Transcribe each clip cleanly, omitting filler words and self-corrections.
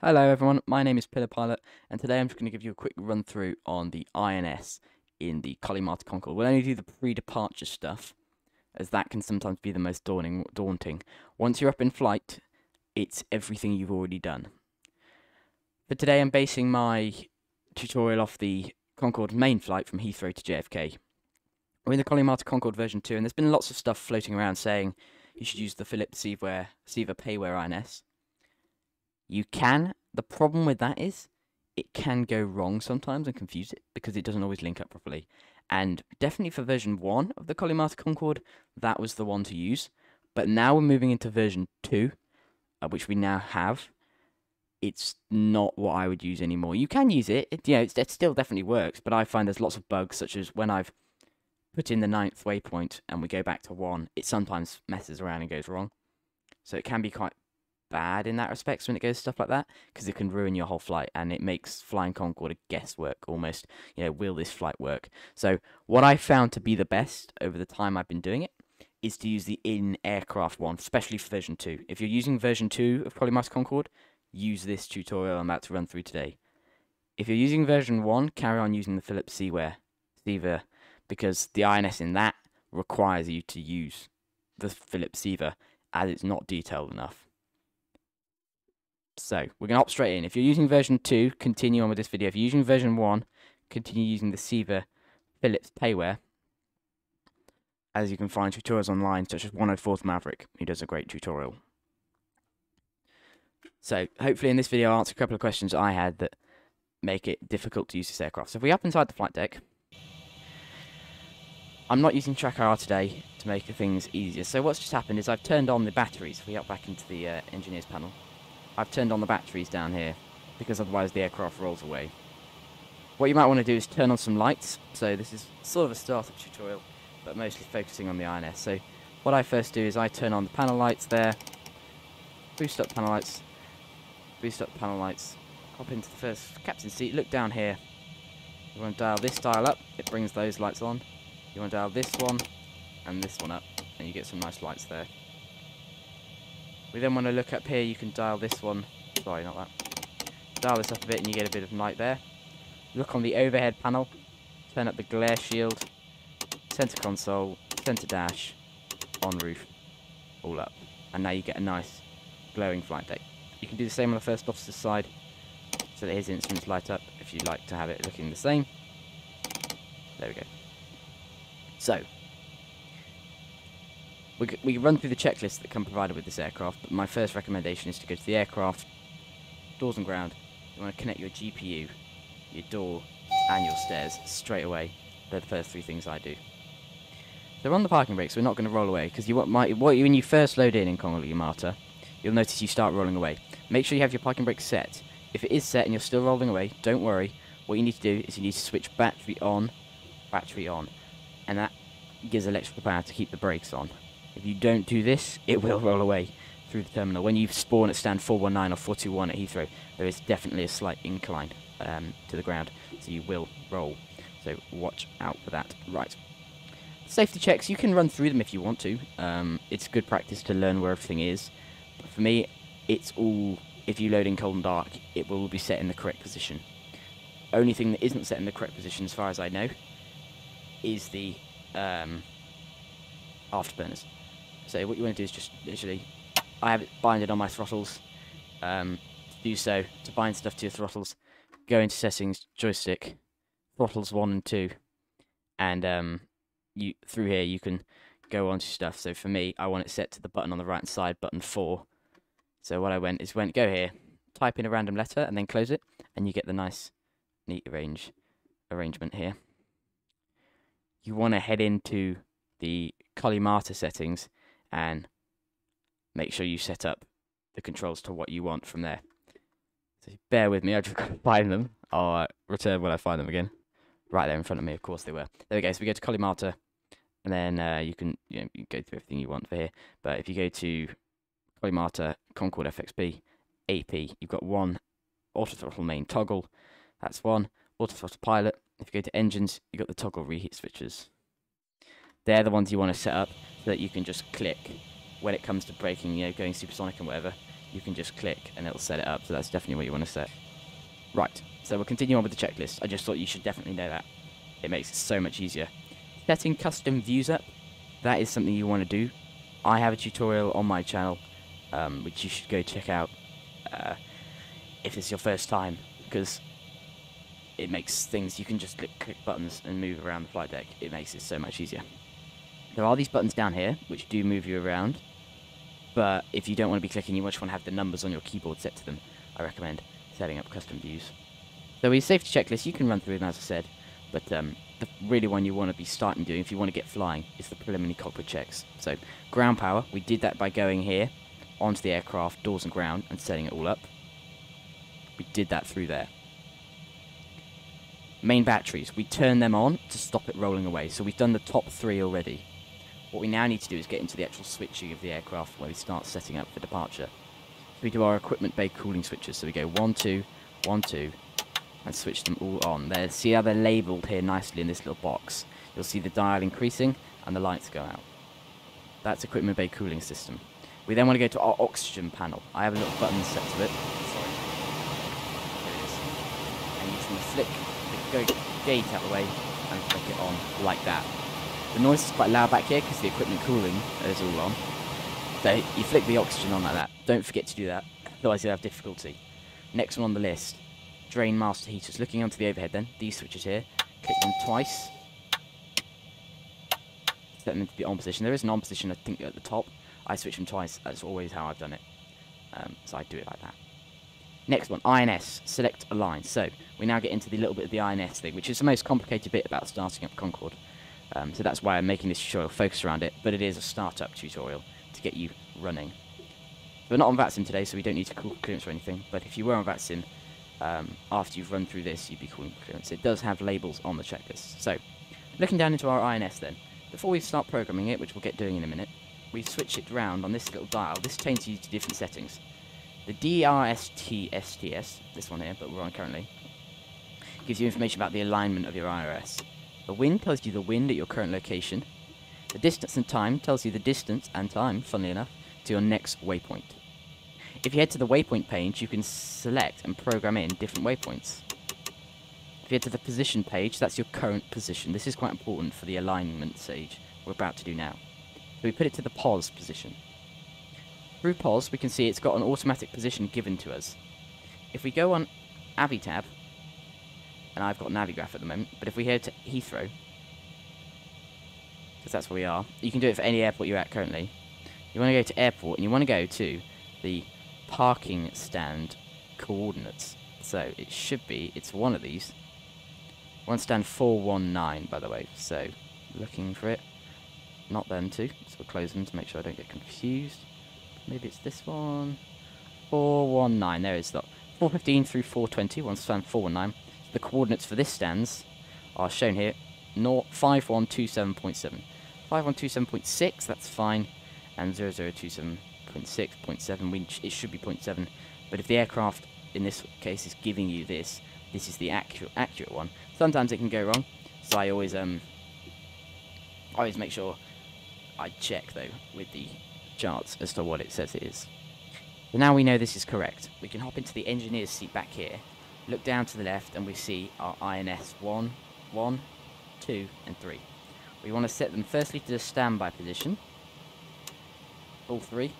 Hello everyone, my name is Pillow Pilot, and today I'm just going to give you a quick run through on the INS in the Colimata Concorde. We'll only do the pre-departure stuff, as that can sometimes be the most daunting. Once you're up in flight, it's everything you've already done. But today I'm basing my tutorial off the Concorde main flight from Heathrow to JFK. We're in the Colimata Concorde version 2, and there's been lots of stuff floating around saying you should use the Philips Seva payware INS. You can. The problem with that is it can go wrong sometimes and confuse it because it doesn't always link up properly. And definitely for version 1 of the Colimata Concorde, that was the one to use. But now we're moving into version 2, which we now have. It's not what I would use anymore. You can use it. It still definitely works, but I find there's lots of bugs, such as when I've put in the 9th waypoint and we go back to 1, it sometimes messes around and goes wrong. So it can be quite bad in that respect when it goes to stuff like that, because it can ruin your whole flight, and it makes flying Concorde a guesswork almost. You know, will this flight work? So what I found to be the best over the time I've been doing it is to use the in-aircraft one, especially for version 2. If you're using version 2 of Colimata Concorde, use this tutorial I'm about to run through today. If you're using version 1, carry on using the Philips Seva, because the INS in that requires you to use the Philips Seva, as it's not detailed enough. So, we're going to hop straight in. If you're using version 2, continue on with this video. If you're using version 1, continue using the Seva Philips payware, as you can find tutorials online, such as 104th Maverick, who does a great tutorial. So, hopefully in this video I'll answer a couple of questions I had that make it difficult to use this aircraft. So if we up inside the flight deck, I'm not using TrackIR today to make things easier. So what's just happened is I've turned on the batteries. If we hop back into the engineers panel, I've turned on the batteries down here, because otherwise the aircraft rolls away. What you might want to do is turn on some lights. So this is sort of a startup tutorial, but mostly focusing on the INS. So what I first do is I turn on the panel lights there, boost up panel lights, hop into the first captain's seat, look down here. You want to dial this dial up, it brings those lights on. You want to dial this one and this one up, and you get some nice lights there. We then want to look up here, you can dial this one, sorry, not that. Dial this up a bit and you get a bit of light there. Look on the overhead panel, turn up the glare shield, centre console, centre dash, on roof, all up. And now you get a nice glowing flight deck. You can do the same on the first officer's side, so that his instruments light up if you'd like to have it looking the same. There we go. So, we run through the checklists that come provided with this aircraft, but my first recommendation is to go to the aircraft, doors and ground. You want to connect your GPU, your door, and your stairs straight away. They're the first three things I do. They're on the parking brake, so we're not going to roll away, because when you first load in Colimata, you'll notice you start rolling away. Make sure you have your parking brake set. If it is set and you're still rolling away, don't worry. What you need to do is you need to switch battery on, and that gives electrical power to keep the brakes on. If you don't do this, it will roll away through the terminal. When you spawn at stand 419 or 421 at Heathrow, there is definitely a slight incline to the ground, so you will roll. So watch out for that. Right. Safety checks, you can run through them if you want to. It's good practice to learn where everything is. But for me, it's all, if you load in cold and dark, it will be set in the correct position. Only thing that isn't set in the correct position, as far as I know, is the afterburners. So what you want to do is just literally, I have it binded on my throttles. To bind stuff to your throttles, go into settings, joystick, throttles 1 and 2, and through here you can go onto stuff. So for me, I want it set to the button on the right hand side, button 4. So what I went go here, type in a random letter, and then close it, and you get the nice, neat arrangement here. You want to head into the Colimata settings and make sure you set up the controls to what you want from there. So bear with me, I've just got to find them. I'll return when I find them again. Right there in front of me, of course they were. There we go, so we go to Colimata, and then you can you go through everything you want for here. But if you go to Colimata Concorde FXB, AP, you've got one auto throttle main toggle, that's one, auto throttle pilot. If you go to engines, you've got the toggle reheat switches. They're the ones you want to set up so that you can just click when it comes to braking, you know, going supersonic and whatever. you can just click and it'll set it up. So that's definitely what you want to set. Right, so we'll continue on with the checklist. I just thought you should definitely know that. It makes it so much easier. Setting custom views up, that is something you want to do. I have a tutorial on my channel, which you should go check out if it's your first time, because it makes things, you can just click buttons and move around the flight deck. It makes it so much easier. There are these buttons down here, which do move you around, but if you don't want to be clicking, you just want to have the numbers on your keyboard set to them. I recommend setting up custom views. So with your safety checklist, you can run through them, as I said, but the really one you want to be starting doing if you want to get flying is the preliminary cockpit checks. So ground power, we did that by going here onto the aircraft, doors and ground, and setting it all up. We did that through there. Main batteries, we turn them on to stop it rolling away. So we've done the top three already. What we now need to do is get into the actual switching of the aircraft where we start setting up for departure. So we do our equipment bay cooling switches. So we go 1, 2, 1, 2, and switch them all on. There, see how they're labelled here nicely in this little box. You'll see the dial increasing and the lights go out. That's equipment bay cooling system. We then want to go to our oxygen panel. I have a little button set to it. Sorry. There it is. And you can flick the gate out of the way and flick it on like that. The noise is quite loud back here because the equipment cooling is all on. So you flick the oxygen on like that. Don't forget to do that, otherwise you'll have difficulty. Next one on the list. Drain master heaters. Looking onto the overhead then. These switches here. Click them twice. Set them into the on position. There is an on position, I think, at the top. I switch them twice. That's always how I've done it. So I do it like that. Next one. INS. Select a line. So we now get into the little bit of the INS thing, which is the most complicated bit about starting up Concorde. So that's why I'm making this tutorial focus around it, but it is a startup tutorial to get you running. We're not on VATSIM today, so we don't need to call clearance or anything, but if you were on VATSIM, after you've run through this, you'd be calling clearance. It does have labels on the checklist. So, looking down into our INS then, before we start programming it, which we'll get doing in a minute, we switch it round on this little dial. This changes you to different settings. The DRSTSTS, this one here, but we're on currently, gives you information about the alignment of your IRS. The wind tells you the wind at your current location. The distance and time tells you the distance and time, funnily enough, to your next waypoint. If you head to the waypoint page, you can select and program in different waypoints. If you head to the position page, that's your current position. This is quite important for the alignment stage we're about to do now. So we put it to the pause position. Through pause, we can see it's got an automatic position given to us. If we go on AviTab, and I've got Navigraph at the moment, but if we head to Heathrow, because that's where we are, you can do it for any airport you're at currently. You want to go to airport, and you want to go to the parking stand coordinates. So it should be, it's one of these. One stand 419, by the way, so looking for it. Not them two, so we'll close them to make sure I don't get confused. Maybe it's this one. 419, there it's not. 415 through 420, one stand 419. The coordinates for this stands are shown here, 5127.7. 5127.6, that's fine, and 0027.6.7, it should be 0.7, but if the aircraft in this case is giving you this, this is the accurate one. Sometimes it can go wrong, so I always make sure I check, though, with the charts as to what it says it is. So now we know this is correct. We can hop into the engineer's seat back here. Look down to the left and we see our INS 1, 1, 2 and 3. We want to set them firstly to the standby position, all three,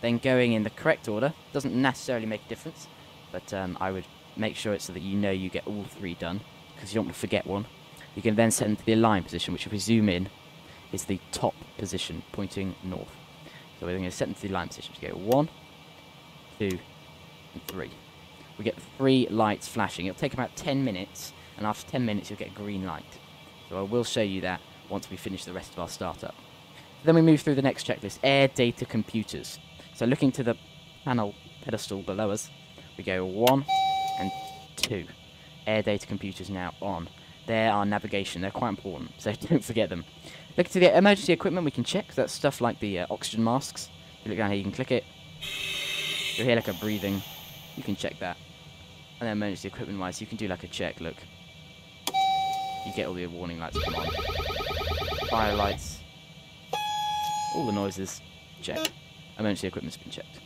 then going in the correct order. Doesn't necessarily make a difference, but I would make sure it's so that you know you get all three done, because you don't want to forget one. You can then set them to the align position, which if we zoom in is the top position pointing north. So we're going to set them to the align position. So go 1, 2 and 3. We get 3 lights flashing. It'll take about 10 minutes, and after 10 minutes you'll get a green light. So I will show you that once we finish the rest of our startup. Then we move through the next checklist, air data computers. So looking to the panel pedestal below us, we go 1 and 2. Air data computers now on. They're our navigation. They're quite important, so don't forget them. Looking to the emergency equipment, we can check. That's stuff like the oxygen masks. You look down here, you can click it. You'll hear like a breathing. You can check that. And then emergency equipment wise, you can do like a check, look. You get all the warning lights come on. Fire lights. All the noises, check. Emergency equipment's been checked.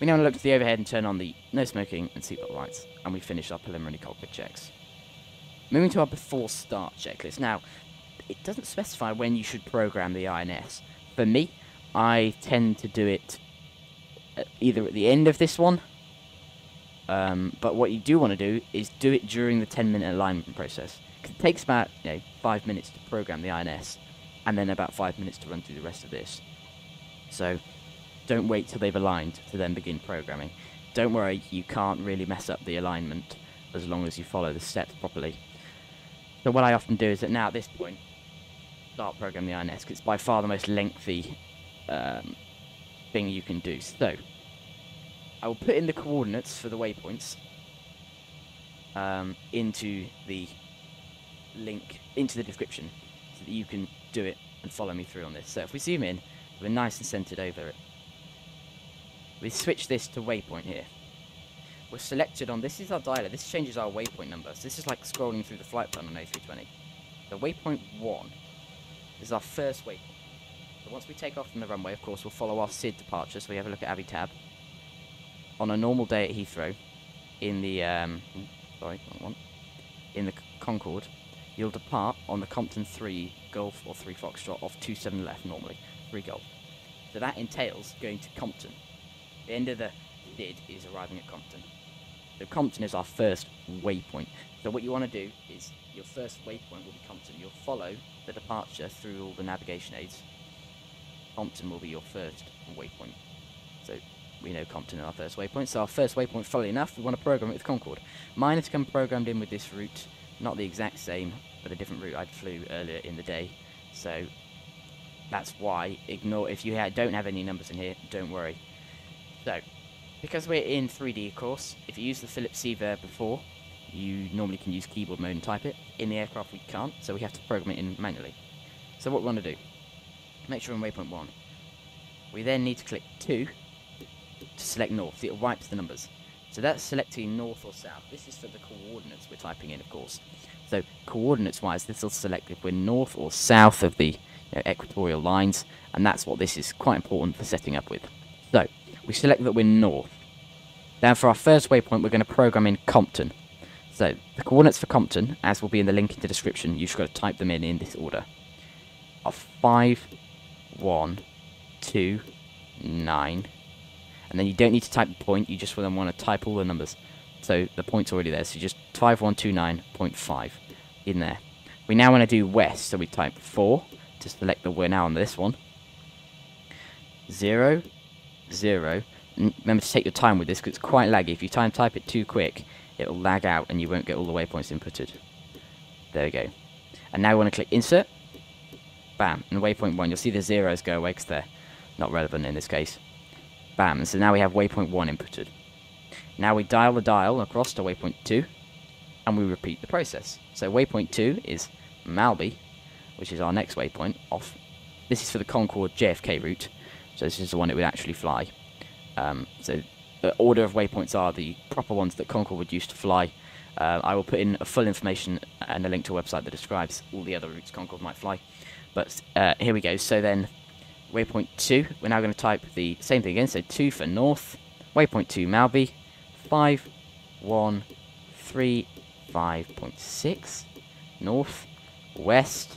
We now look to the overhead and turn on the no smoking and seatbelt lights, and we finish our preliminary cockpit checks. Moving to our before start checklist. Now, it doesn't specify when you should program the INS. For me, I tend to do it either at the end of this one, but what you do want to do is do it during the 10-minute alignment process. It takes about 5 minutes to program the INS, and then about 5 minutes to run through the rest of this. So don't wait till they've aligned to then begin programming. Don't worry, you can't really mess up the alignment as long as you follow the steps properly. So what I often do is that now at this point, start programming the INS, because it's by far the most lengthy thing you can do. So I will put in the coordinates for the waypoints into the link, into the description, so that you can do it and follow me through on this. So if we zoom in, we're nice and centered over it. We switch this to waypoint here. We're selected on, this is our dialer, this changes our waypoint number. So this is like scrolling through the flight plan on A320. The waypoint 1 is our first waypoint. So once we take off from the runway, of course, we'll follow our SID departure. So we have a look at AviTab. On a normal day at Heathrow, in the, in the Concorde, you'll depart on the Compton 3 Golf or 3 Foxtrot off 27 left normally, 3 Golf. So that entails going to Compton. The end of the SID is arriving at Compton. So Compton is our first waypoint. So what you want to do is, your first waypoint will be Compton. You'll follow the departure through all the navigation aids. Compton will be your first waypoint. So we know Compton is our first waypoint. So our first waypoint, funnily enough, we want to program it with Concorde. Mine has come programmed in with this route. Not the exact same, but a different route I flew earlier in the day. So that's why. Ignore if you don't have any numbers in here, don't worry. So, because we're in 3D, of course, if you use the Philips Seva before, you normally can use keyboard mode and type it. In the aircraft, we can't, so we have to program it in manually. So what we want to do, make sure we're in waypoint 1. We then need to click 2 to select north. It wipes the numbers. So that's selecting north or south. This is for the coordinates we're typing in, of course. So coordinates-wise, this will select if we're north or south of the equatorial lines, and that's what this is quite important for setting up with. So we select that we're north. Now for our first waypoint, we're going to program in Compton. So the coordinates for Compton, as will be in the link in the description, you've just got to type them in this order: of 5, 1, 2, 9. And then you don't need to type the point, you just want to type all the numbers. So the point's already there, so just 5129.5 in there. We now want to do west, so we type 4 to select that we're now on this one. 0, 0. Remember to take your time with this, because it's quite laggy. If you type it too quick, it'll lag out and you won't get all the waypoints inputted. There we go. And now we want to click insert. Bam, and waypoint 1, you'll see the zeros go away because they're not relevant in this case. Bam, so now we have waypoint 1 inputted. Now we dial the dial across to waypoint 2, and we repeat the process. So waypoint 2 is Malby, which is our next waypoint off. This is for the Concorde JFK route, so this is the one it would actually fly. So the order of waypoints are the proper ones that Concorde would use to fly. I will put in a full information and a link to a website that describes all the other routes Concorde might fly. But here we go, so then waypoint 2, we're now going to type the same thing again, so 2 for north, waypoint 2 Malby, 5135.6, north, west,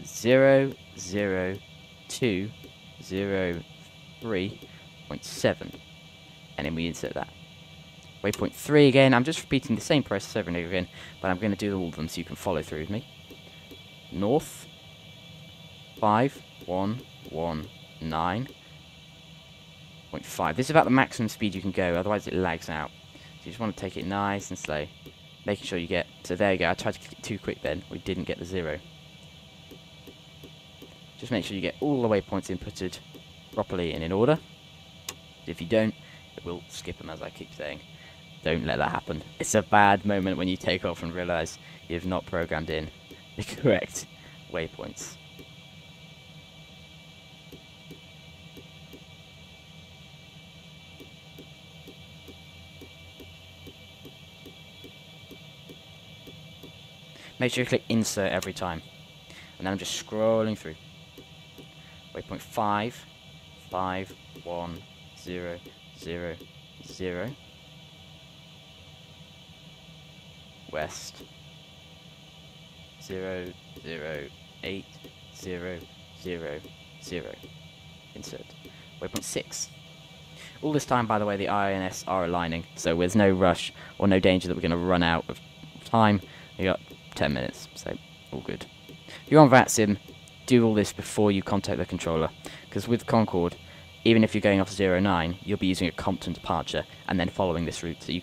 00203.7, and then we insert that. Waypoint 3 again, I'm just repeating the same process over and over again, but I'm going to do all of them so you can follow through with me. North, 5119.5. This is about the maximum speed you can go, otherwise it lags out. So you just want to take it nice and slow, making sure you get. So there you go. I tried to click it too quick then. We didn't get the 0. Just make sure you get all the waypoints inputted properly and in order. If you don't, it will skip them, as I keep saying. Don't let that happen. It's a bad moment when you take off and realise you've not programmed in the correct waypoints. Make sure you click insert every time. And then I'm just scrolling through. Waypoint 5, 5, 1, 0, 0, 0. West. 0, 0, 8, 0, 0, 0. Insert. Waypoint 6. All this time, by the way, the INS are aligning, so there's no rush or no danger that we're going to run out of time. You got 10 minutes, so all good. If you're on VATSIM, do all this before you contact the controller, because with Concorde, even if you're going off 09, you'll be using a Compton departure and then following this route, so you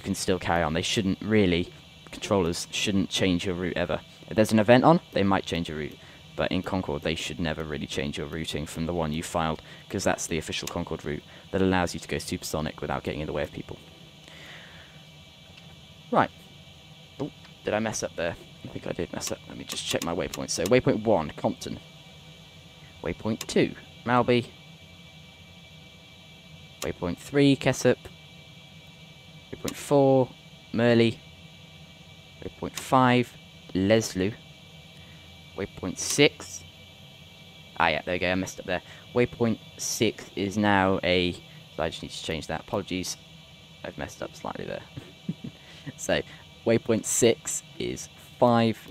can still carry on. They shouldn't really, controllers shouldn't change your route ever. If there's an event on, they might change your route, but in Concorde they should never really change your routing from the one you filed, because that's the official Concorde route that allows you to go supersonic without getting in the way of people. Right. Oh, did I mess up there? I think I did mess up. Let me just check my waypoints. So waypoint 1, Compton. Waypoint 2, Malby. Waypoint 3, Kessup. Waypoint 4, Merley. Waypoint 5, Leslu. Waypoint 6. Ah, yeah, there we go. I messed up there. Waypoint 6 is now a... So I just need to change that. Apologies. I've messed up slightly there. So, waypoint 6 is 5,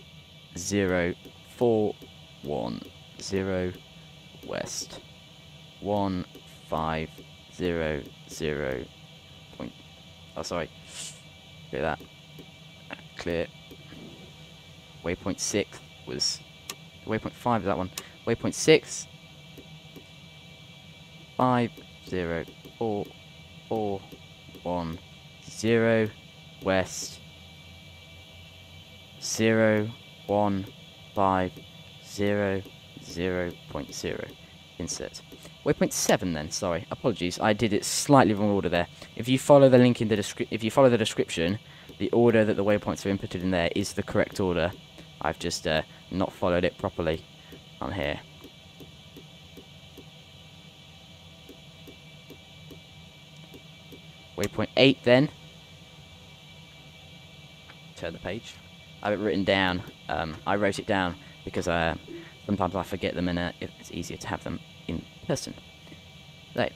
0, 4, 1, 0, west. 1, 5, 0, 0. Point. Oh, sorry. Clear that. Clear. Waypoint 6 was... Waypoint 5 is that one. Waypoint 6. 5, 0, 4, 4, 1, 0. West. 0, 1, 5, 0, 0, 0. Insert. Waypoint 7 then, sorry. Apologies, I did it slightly wrong order there. If you follow the link in the description, the order that the waypoints are inputted in there is the correct order. I've just not followed it properly on here. Waypoint 8 then. Turn the page. I have it written down. I wrote it down because sometimes I forget them and it's easier to have them in person. So,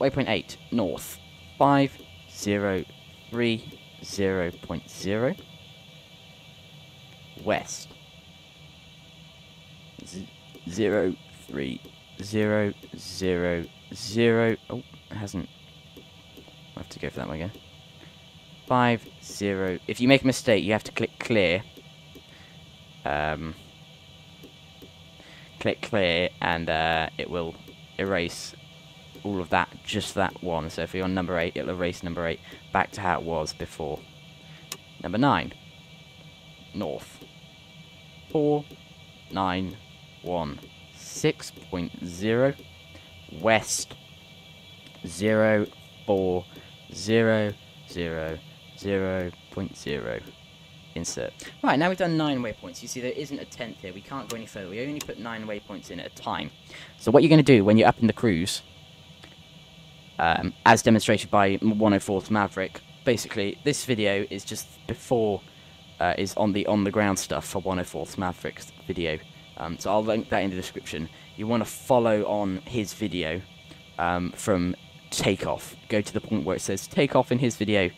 waypoint 8, north. 5, 0, 3, 0.0. West. 0, 3, 0, 0, 0. Oh, it hasn't. I have to go for that one again. 5, 0. If you make a mistake, you have to click clear. Click clear, and it will erase all of that, just that one. So if you're on number 8, it'll erase number 8 back to how it was before. Number 9. North. 4, 9, 1, 6.0. West. 0, 4, 0, 0, 0.0. Insert. Right, now we've done 9 waypoints. You see there isn't a 10th here. We can't go any further. We only put 9 waypoints in at a time. So what you're going to do when you're up in the cruise, as demonstrated by 104th Maverick, basically this video is just before... is on the ground stuff for 104th Maverick's video, so I'll link that in the description. You want to follow on his video from takeoff. Go to the point where it says takeoff in his video,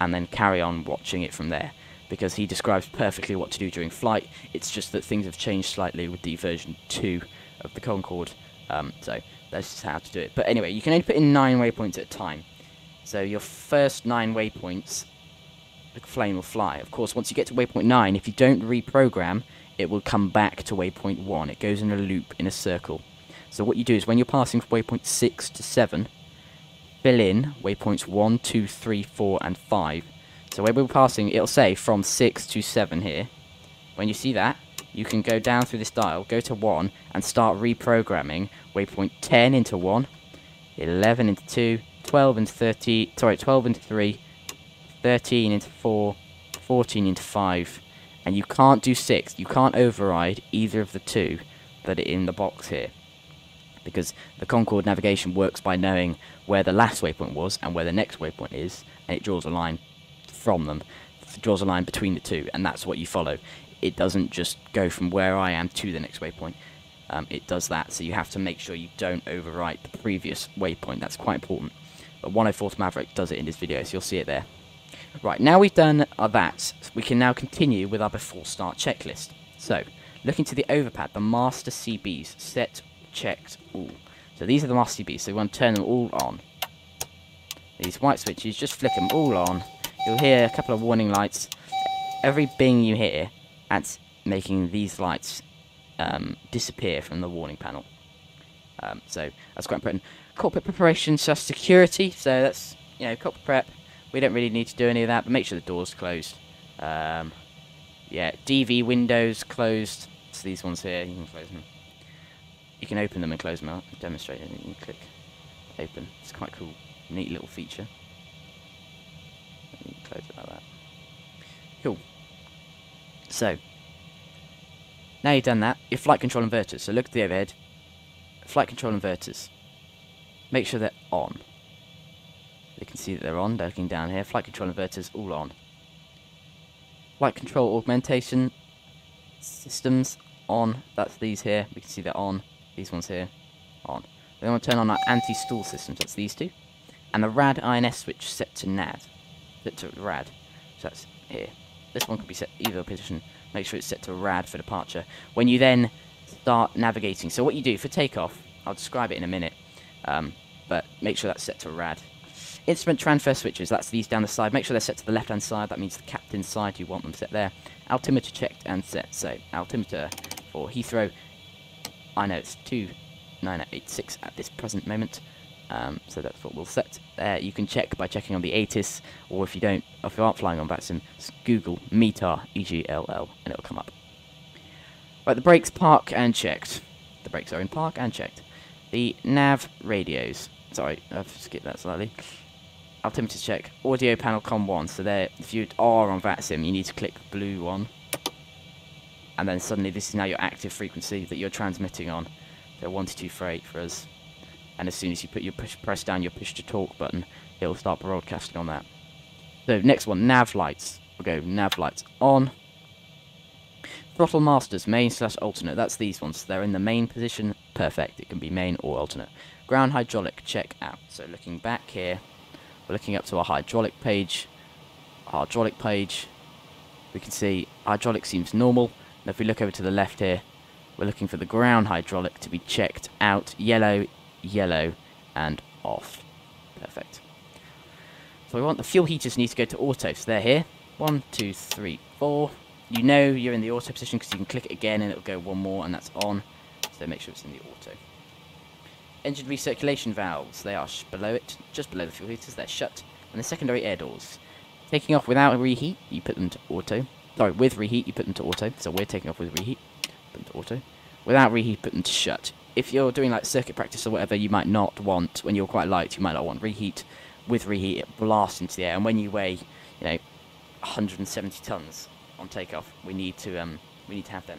and then carry on watching it from there, because he describes perfectly what to do during flight. It's just that things have changed slightly with the version 2 of the Concorde, so that's just how to do it. But anyway, you can only put in 9 waypoints at a time. So your first 9 waypoints, the plane will fly. Of course, once you get to waypoint 9, if you don't reprogram, it will come back to waypoint 1. It goes in a loop, in a circle. So what you do is, when you're passing from waypoint 6 to 7, fill in waypoints 1, 2, 3, 4, and 5. So when we're passing, it'll say from 6 to 7 here. When you see that, you can go down through this dial, go to 1, and start reprogramming waypoint 10 into 1, 11 into 2, 12 into 30, sorry, 12 into 3, 13 into 4, 14 into 5, and you can't do 6. You can't override either of the two that are in the box here, because the Concorde navigation works by knowing where the last waypoint was and where the next waypoint is, and it draws a line from them. It draws a line between the two, and that's what you follow. It doesn't just go from where I am to the next waypoint. it does that. So you have to make sure you don't overwrite the previous waypoint. That's quite important. But 104th Maverick does it in this video, so you'll see it there. Right, now we've done that, we can now continue with our before start checklist. So, looking to the overpad, the master CBs, set, checked, all. So these are the master CBs, so we want to turn them all on. These white switches, just flick them all on. You'll hear a couple of warning lights. Every bing you hear, that's making these lights disappear from the warning panel. So that's quite important. Corporate preparation slash security, so that's, you know, corporate prep. We don't really need to do any of that, but make sure the door's closed. Yeah, DV windows closed. So these ones here, you can close them. You can open them and close them out. Demonstrate it. You can click open. It's quite cool, neat little feature. You can close it like that. Cool. So now you've done that, your flight control inverters. So look at the overhead. Flight control inverters. Make sure they're on. You can see that they're on, they're looking down here. Flight control inverters, all on. Flight control augmentation systems, on. That's these here. We can see they're on. These ones here, on. Then I want to turn on our anti-stall systems. That's these two. And the RAD INS switch set to NAD. Set to RAD. So that's here. This one can be set either position. Make sure it's set to RAD for departure. When you then start navigating. So what you do for takeoff, I'll describe it in a minute. But make sure that's set to RAD. Instrument transfer switches, that's these down the side. Make sure they're set to the left-hand side. That means the captain's side. You want them set there. Altimeter checked and set. So altimeter for Heathrow. I know it's 29886 at this present moment. So that's what we'll set there. You can check by checking on the ATIS, or if you don't, if you aren't flying on VATSIM, Google METAR EGLL and it'll come up. Right, the brakes park and checked. The brakes are in park and checked. The nav radios. Sorry, I've skipped that slightly. Altimeter check. Audio panel com 1. So there, if you are on VATSIM, you need to click the blue one. And then suddenly this is now your active frequency that you're transmitting on. So 1 to 2 freight for us. And as soon as you put your press down your push to talk button, it will start broadcasting on that. So next one, nav lights. We'll go nav lights on. Throttle masters, main slash alternate. That's these ones. They're in the main position. Perfect. It can be main or alternate. Ground hydraulic, check out. So looking back here, we're looking up to our hydraulic page. We can see hydraulic seems normal. And if we look over to the left here, we're looking for the ground hydraulic to be checked out. Yellow, yellow, and off. Perfect. So we want the fuel heaters need to go to auto. So they're here. 1, 2, 3, 4. You know you're in the auto position because you can click it again and it'll go one more, and that's on. So make sure it's in the auto. Engine recirculation valves, they are below it, just below the fuel heaters, they're shut. And the secondary air doors. Taking off without reheat, you put them to auto. Sorry, with reheat, you put them to auto. So we're taking off with reheat, put them to auto. Without reheat, put them to shut. If you're doing like circuit practice or whatever, you might not want, when you're quite light, you might not want reheat. With reheat, it blasts into the air. And when you weigh, you know, 170 tons on takeoff, we need to have them.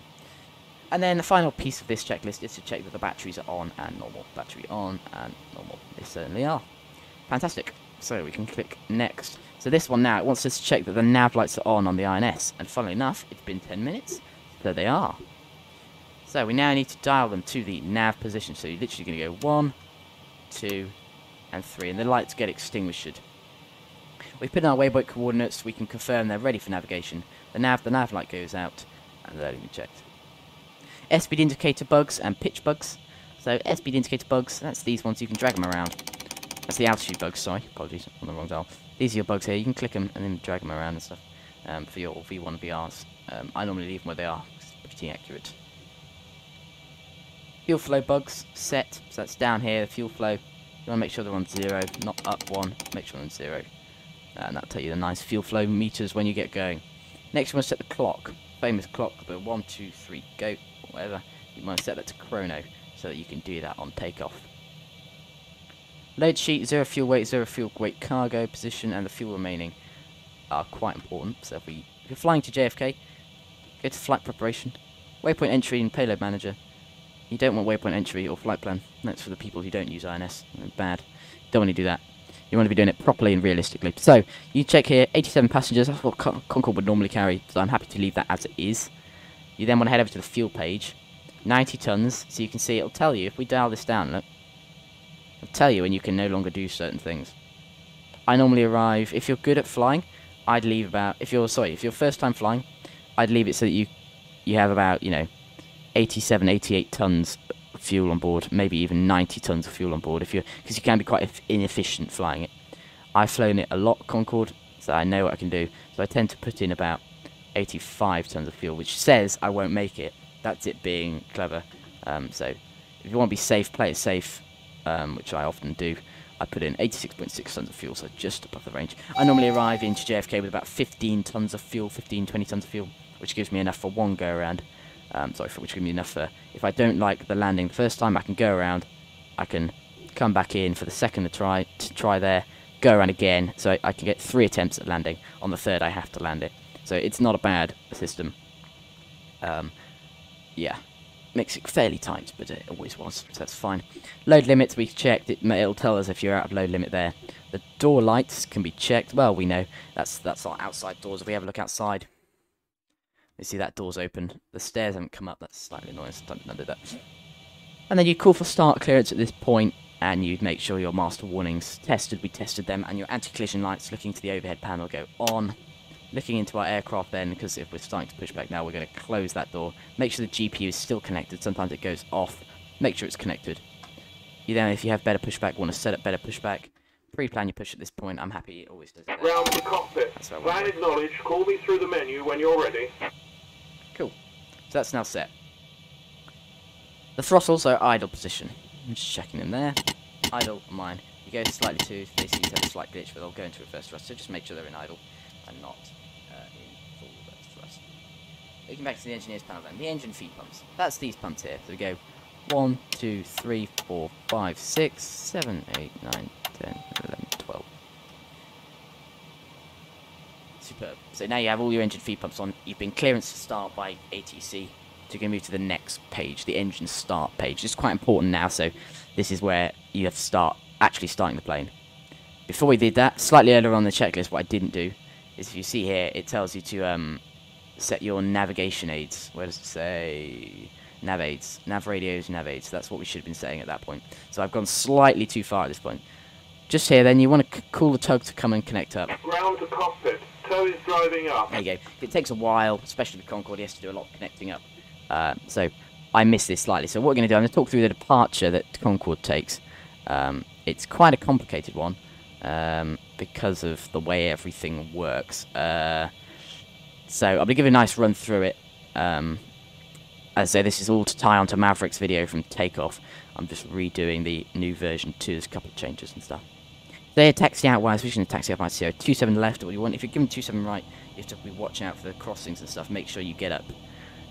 And then the final piece of this checklist is to check that the batteries are on and normal. Battery on and normal. They certainly are. Fantastic. So we can click next. So this one now, it wants us to check that the nav lights are on the INS. And funnily enough, it's been 10 minutes. So they are. So we now need to dial them to the nav position. So you're literally going to go 1, 2, and 3. And the lights get extinguished. We put in our waypoint coordinates. We can confirm they're ready for navigation. The nav light goes out. And they're only checked. Airspeed indicator bugs and pitch bugs. So airspeed indicator bugs, that's these ones, you can drag them around. That's the altitude bugs, sorry, apologies, I'm on the wrong dial. These are your bugs here, you can click them and then drag them around and stuff for your V1 VRs. I normally leave them where they are, it's pretty accurate. Fuel flow bugs, set, so that's down here, the fuel flow. You want to make sure they're on 0, not up 1, make sure they're on 0. And that'll tell you the nice fuel flow meters when you get going. Next, you want to set the clock, famous clock, the 1, 2, 3, go. Whatever, you might set that to chrono so that you can do that on takeoff. Load sheet, 0 fuel weight cargo position, and the fuel remaining are quite important. So if you're flying to JFK, go to flight preparation, waypoint entry and payload manager. You don't want waypoint entry or flight plan. That's for the people who don't use INS. Bad. Don't want to do that. You want to be doing it properly and realistically. So you check here, 87 passengers. That's what Concorde would normally carry, so I'm happy to leave that as it is. You then want to head over to the fuel page, 90 tons, so you can see it'll tell you, if we dial this down, look, it'll tell you when you can no longer do certain things. I normally arrive, if you're good at flying, I'd leave about, if you're first time flying, I'd leave it so that you have about, 87, 88 tons of fuel on board, maybe even 90 tons of fuel on board, because you can be quite inefficient flying it. I've flown it a lot, Concorde, so I know what I can do, so I tend to put in about 85 tons of fuel, which says I won't make it. That's it being clever. So if you want to be safe, play it safe, which I often do. I put in 86.6 tons of fuel, so just above the range. I normally arrive into JFK with about 15 tons of fuel, 15, 20 tons of fuel, which gives me enough for one go around. Which gives me enough for, if I don't like the landing the first time, I can go around, I can come back in for the second to try there, go around again, so I can get 3 attempts at landing. On the third, I have to land it. So it's not a bad system. Yeah, makes it fairly tight, but it always was, so that's fine. Load limits, we checked, it'll tell us if you're out of load limit there. The door lights can be checked, well, we know, that's our outside doors. If we have a look outside, you see that door's open. The stairs haven't come up, that's slightly annoying, so don't do that. And then you call for start clearance at this point, and you'd make sure your master warnings tested, we tested them, and your anti-collision lights looking to the overhead panel go on. Looking into our aircraft then, because if we're starting to push back now, we're going to close that door. Make sure the GPU is still connected. Sometimes it goes off. Make sure it's connected. You then, if you have better pushback, want to set up better pushback, pre-plan your push at this point. I'm happy it always does that. Round the cockpit. Plan acknowledged. Call me through the menu when you're ready. Cool. So that's now set. The throttles are idle position. I'm just checking them there. Idle, mine. You go slightly to, they seem to have a slight glitch, but they'll go into reverse thrust, so just make sure they're in idle and not. Looking back to the engineer's panel then, the engine feed pumps. That's these pumps here. So we go 1, 2, 3, 4, 5, 6, 7, 8, 9, 10, 11, 12. Superb. So now you have all your engine feed pumps on. You've been clearance to start by ATC. So you can move to the next page, the engine start page. It's quite important now, so this is where you have to start actually starting the plane. Before we did that, slightly earlier on the checklist, what I didn't do is if you see here, it tells you to set your navigation aids. Where does it say? Nav aids. Nav radios, nav aids. That's what we should have been saying at that point. So I've gone slightly too far at this point. Just here then, you want to call the tug to come and connect up. Ground to cockpit. Tow is driving up. There you go. It takes a while, especially with Concorde. He has to do a lot of connecting up. So I missed this slightly. So what we're going to do, I'm going to talk through the departure that Concorde takes. It's quite a complicated one because of the way everything works. So I'm going to give you a nice run through it. As I say, this is all to tie onto Maverick's video from takeoff. I'm just redoing the new version 2. There's a couple of changes and stuff. They taxi out wise, we're just going to taxi out by CO. 27 left or what you want. If you're given 27 right, you have to be watching out for the crossings and stuff. Make sure you get up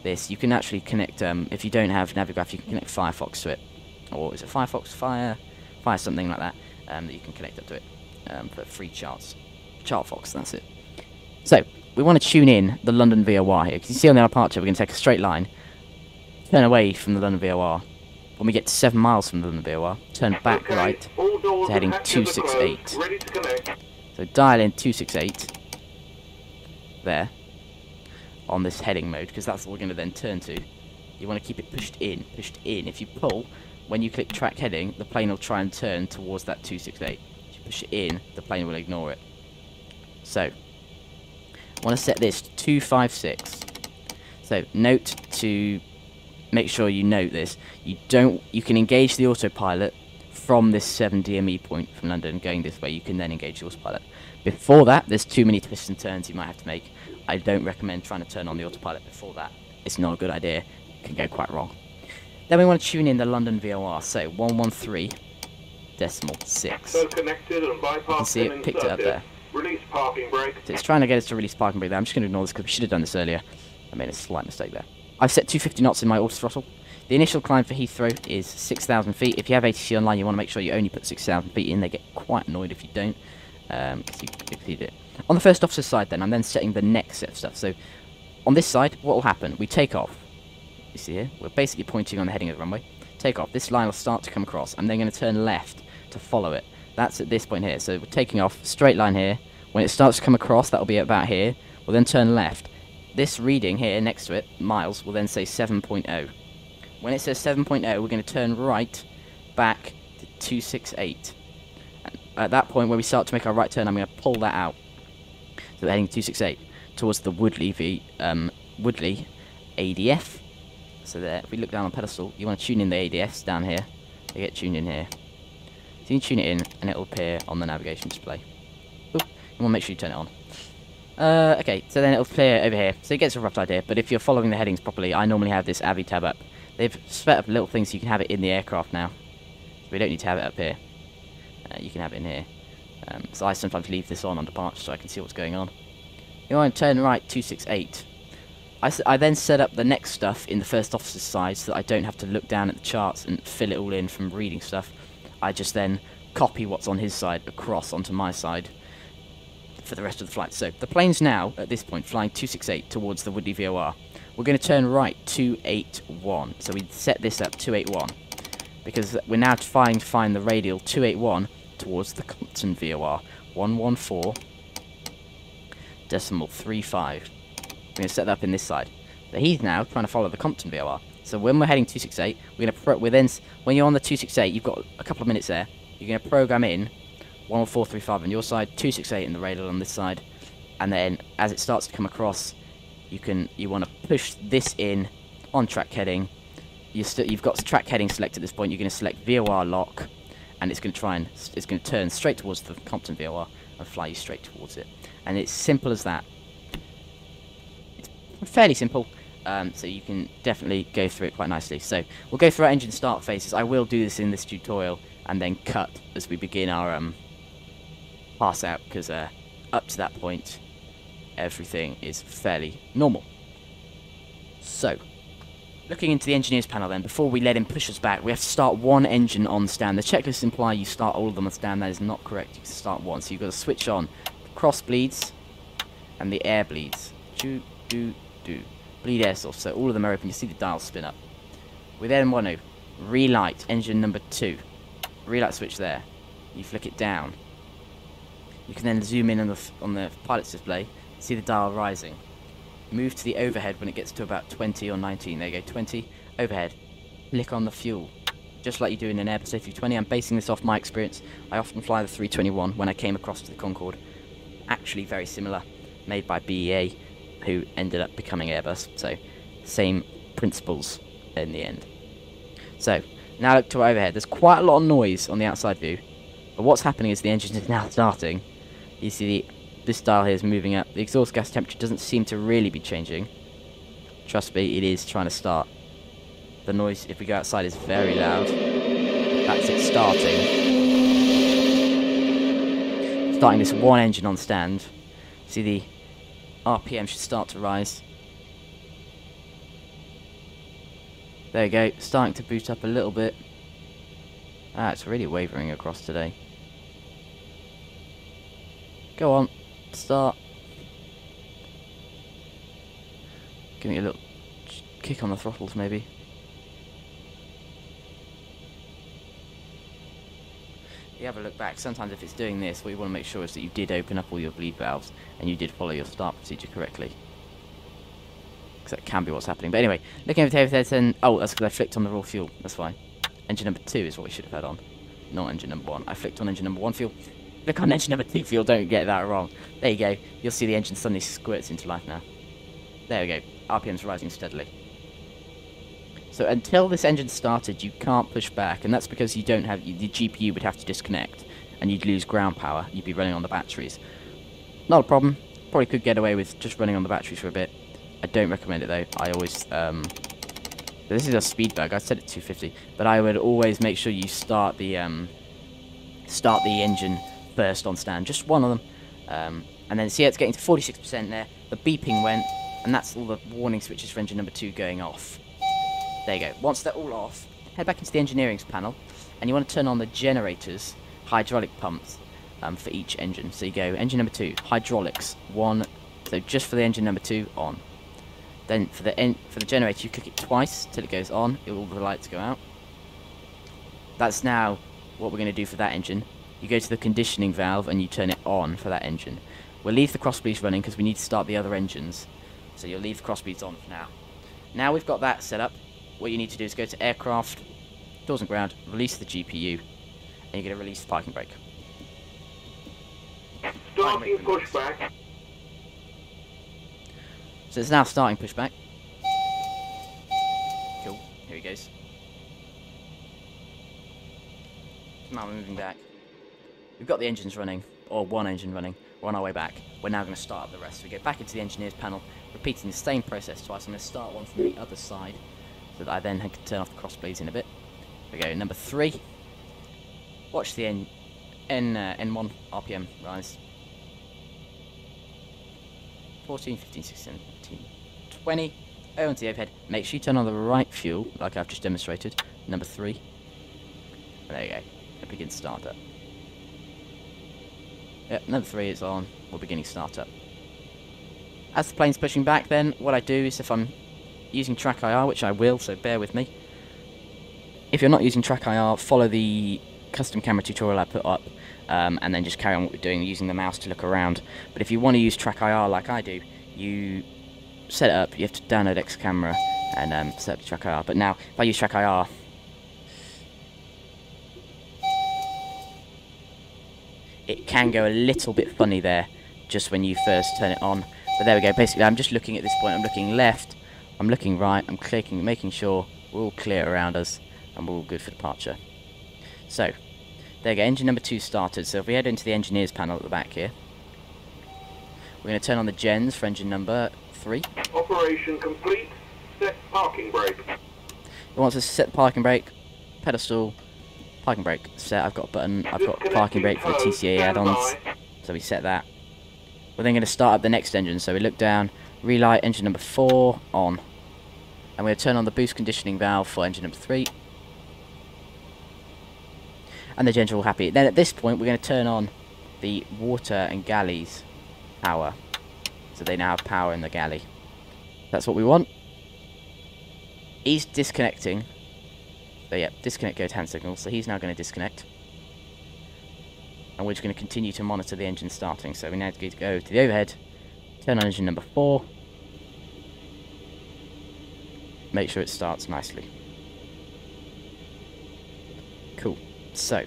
this. You can actually connect, if you don't have Navigraph, you can connect Firefox to it. Or is it Firefox? Fire something like that, that you can connect up to it for free charts. Chartfox, that's it. So we want to tune in the London VOR here, because you see on the departure we're going to take a straight line, turn away from the London VOR. When we get to 7 miles from the London VOR, turn back right to heading 268. So dial in 268 there on this heading mode, because that's what we're going to then turn to. You want to keep it pushed in, pushed in. If you pull, when you click track heading, the plane will try and turn towards that 268. If you push it in, the plane will ignore it. So I want to set this to 256. So note to make sure you note this. You can engage the autopilot from this 7 DME point from London going this way. You can then engage the autopilot. Before that, there's too many twists and turns you might have to make. I don't recommend trying to turn on the autopilot before that. It's not a good idea. It can go quite wrong. Then we want to tune in the London VOR. So 113.6. So connected and bypassed. You can see it picked it up there. Release parking brake. So it's trying to get us to release parking brake there. I'm just going to ignore this because we should have done this earlier. I made a slight mistake there. I've set 250 knots in my auto throttle. The initial climb for Heathrow is 6,000 feet. If you have ATC online, you want to make sure you only put 6,000 feet in. They get quite annoyed if you don't, because you exceed it. On the first officer's side then, I'm then setting the next set of stuff. So on this side, what will happen? We take off. You see here? We're basically pointing on the heading of the runway. Take off. This line will start to come across. I'm then going to turn left to follow it. That's at this point here, so we're taking off, straight line here. When it starts to come across, that'll be about here. We'll then turn left. This reading here, next to it, miles, will then say 7.0. When it says 7.0, we're going to turn right back to 268. And at that point, when we start to make our right turn, I'm going to pull that out. So we're heading 268 towards the Woodley Woodley ADF. So there, if we look down on the pedestal, you want to tune in the ADFs down here. They get tuned in here. So you tune it in, and it'll appear on the navigation display. Oop, you want to make sure you turn it on. Okay, so then it'll appear over here. So it gets a rough idea, but if you're following the headings properly, I normally have this AviTab up. They've set up little things so you can have it in the aircraft now. So we don't need to have it up here. You can have it in here. So I sometimes leave this on departure so I can see what's going on. You want to turn right 268. I then set up the next stuff in the first officer's side so that I don't have to look down at the charts and fill it all in from reading stuff. I just then copy what's on his side across onto my side for the rest of the flight. So the plane's now, at this point, flying 268 towards the Woodley VOR. We're going to turn right 281. So we set this up 281 because we're now trying to find the radial 281 towards the Compton VOR 114.35. We're going to set that up in this side. So he's now trying to follow the Compton VOR. So when we're heading 268, we're going to when you're on the 268, you've got a couple of minutes there. You're going to program in 104.35 on your side, 268 in the radial on this side, and then as it starts to come across, you want to push this in on track heading. You've got track heading selected at this point. You're going to select VOR lock, and it's going to turn straight towards the Compton VOR and fly you straight towards it. And it's simple as that. Fairly simple, so you can definitely go through it quite nicely. So we'll go through our engine start phases. I will do this in this tutorial and then cut as we begin our pass out, because up to that point everything is fairly normal. So looking into the engineers panel then, before we let him push us back, we have to start one engine on stand. The checklists imply you start all of them on stand. That is not correct. You can start one, so you've got to switch on the cross bleeds and the air bleeds. Bleed air source, so all of them are open. You see the dials spin up. We then want to relight engine number 2. Relight switch there. You flick it down. You can then zoom in on the pilot's display. See the dial rising. Move to the overhead when it gets to about 20 or 19. There you go, 20 overhead. Click on the fuel, just like you do in an Airbus A320. I'm basing this off my experience. I often fly the 321 when I came across to the Concorde. Actually, very similar, made by BEA, who ended up becoming Airbus, so same principles in the end. So, now look to our overhead. There's quite a lot of noise on the outside view, but what's happening is the engine is now starting. You see this dial here is moving up. The exhaust gas temperature doesn't seem to really be changing. Trust me, it is trying to start. The noise, if we go outside, is very loud. That's it starting. Starting this one engine on stand. See the RPM should start to rise. There we go, starting to boot up a little bit. It's really wavering across today. Go on, start. Give me a little kick on the throttles maybe. You have a look back. Sometimes if it's doing this, what you want to make sure is that you did open up all your bleed valves and you did follow your start procedure correctly, because that can be what's happening. But anyway, looking over the overhead, and oh, that's because I flicked on the raw fuel. That's fine. Engine number 2 is what we should have had on, not engine number 1. I flicked on engine number 1 fuel. Look on engine number 2 fuel. Don't get that wrong. There you go. You'll see the engine suddenly squirts into life now. There we go. RPM's rising steadily. So until this engine started, you can't push back, and that's because you don't have the GPU would have to disconnect, and you'd lose ground power. You'd be running on the batteries. Not a problem. Probably could get away with just running on the batteries for a bit. I don't recommend it though. I always this is a speed bug. I set it 250, but I would always make sure you start the engine first on stand, just one of them, and then see it's getting to 46% there. The beeping went, and that's all the warning switches for engine number 2 going off. There you go. Once they're all off, head back into the engineering panel, and you want to turn on the generators, hydraulic pumps, for each engine. So you go engine number 2, hydraulics 1. So just for the engine number 2 on. Then for the generator, you click it twice till it goes on. All the lights go out. That's now what we're going to do for that engine. You go to the conditioning valve and you turn it on for that engine. We'll leave the crossbleeds running because we need to start the other engines. So you'll leave the crossbleeds on for now. Now we've got that set up. what you need to do is go to aircraft, doors and ground, release the GPU, and you're going to release the parking brake. Starting pushback. So it's now starting pushback. Cool, here he goes. Now we're moving back. We've got the engines running, or one engine running. We're on our way back. We're now going to start up the rest. So we go back into the engineers panel, repeating the same process twice. I'm going to start one from the other side, so that I then can turn off the crossblades in a bit. Here we go, number 3. Watch the N1 RPM rise. 14, 15, 16, 17, 20. Over onto the overhead. Make sure you turn on the right fuel, like I've just demonstrated. Number 3. There you go. We'll begin startup. Yep, number 3 is on. We're beginning startup. As the plane's pushing back, then what I do is, if I'm using TrackIR, which I will, so bear with me. If you're not using TrackIR, follow the custom camera tutorial I put up, and then just carry on what we're doing, using the mouse to look around. But if you want to use TrackIR like I do, you set it up. You have to download X-Camera and set up TrackIR. But now, if I use TrackIR, it can go a little bit funny there, just when you first turn it on. But there we go. Basically, I'm just looking at this point. I'm looking left. I'm looking right. I'm clicking, making sure we're all clear around us, and we're all good for departure. So, there we go. Engine number 2 started. So if we head into the engineers panel at the back here, we're going to turn on the gens for engine number 3. Operation complete. Set parking brake. It wants us to set parking brake, pedestal. Parking brake set. I've got a button. I've got parking brake for the TCA add-ons, so we set that. We're then going to start up the next engine. So we look down, relight engine number 4 on, and we'll turn on the boost conditioning valve for engine number 3. And the gens are all happy. Then at this point, we're going to turn on the water and galleys power, so they now have power in the galley. That's what we want. He's disconnecting. So yeah, disconnect go to hand signal, so he's now going to disconnect. And we're just going to continue to monitor the engine starting, so we now need to go to the overhead, turn on engine number 4, make sure it starts nicely. Cool, so